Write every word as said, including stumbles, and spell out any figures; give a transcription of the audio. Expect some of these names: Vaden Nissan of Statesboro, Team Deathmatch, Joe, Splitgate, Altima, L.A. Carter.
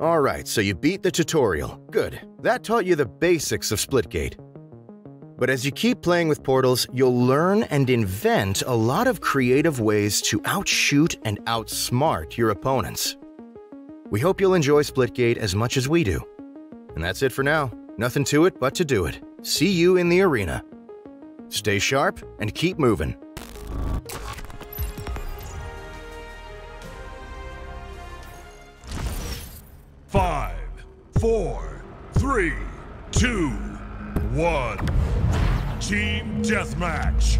Alright, so you beat the tutorial. Good. That taught you the basics of Splitgate. But as you keep playing with portals, you'll learn and invent a lot of creative ways to outshoot and outsmart your opponents. We hope you'll enjoy Splitgate as much as we do. And that's it for now. Nothing to it but to do it. See you in the arena. Stay sharp and keep moving. Five, four, three, two, one. Team Deathmatch.